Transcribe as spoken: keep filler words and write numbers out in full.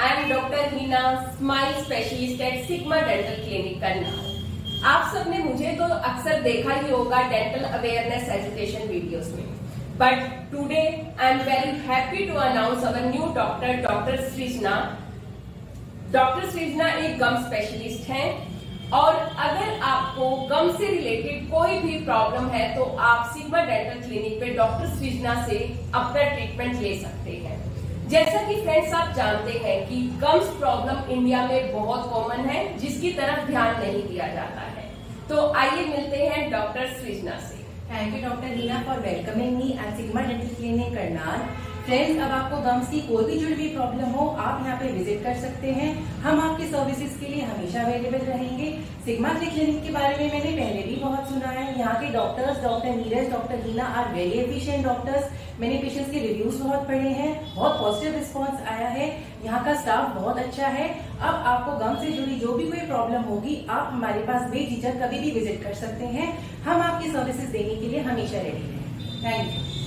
I am doctor Heena, smile specialist at Sigma dental clinic Karnal. आप सबने मुझे तो अक्सर देखा ही होगा डेंटल अवेयरनेस एजुकेशन वीडियोस में, but today I am very happy to announce our new doctor, doctor Srijana. Doctor Srijana एक गम स्पेशलिस्ट है, और अगर आपको गम से रिलेटेड कोई भी प्रॉब्लम है तो आप सिग्मा डेंटल क्लिनिक पे डॉक्टर सृजना से अपना ट्रीटमेंट ले सकते हैं। जैसा कि फ्रेंड्स आप जानते हैं कि गम्स प्रॉब्लम इंडिया में बहुत कॉमन है, जिसकी तरफ ध्यान नहीं दिया जाता है। तो आइए मिलते हैं डॉक्टर सृजना से। Thank you doctor Heena for welcoming me at Sigma dental clinic Karnal. Friends, अब आपको गम्स की कोई भी जुड़ी हुई प्रॉब्लम हो, आप यहाँ पे विजिट कर सकते हैं। हम आपकी सर्विसेज के लिए हमेशा अवेलेबल रहेंगे। सिग्मा क्लिनिक के बारे में मैंने पहले भी बहुत सुना है। यहाँ के doctors, doctor Neeraj, doctor Heena are very efficient doctors. मैंने पेशेंट्स के रिव्यूज बहुत पढ़े हैं, बहुत पॉजिटिव रिस्पॉन्स आया है। यहाँ का स्टाफ बहुत अच्छा है। अब आपको गम से जुड़ी जो भी कोई प्रॉब्लम होगी, आप हमारे पास बेझिझक कभी भी विजिट कर सकते हैं। हम आपकी सर्विसेज देने के लिए हमेशा रेडी हैं। Thank you.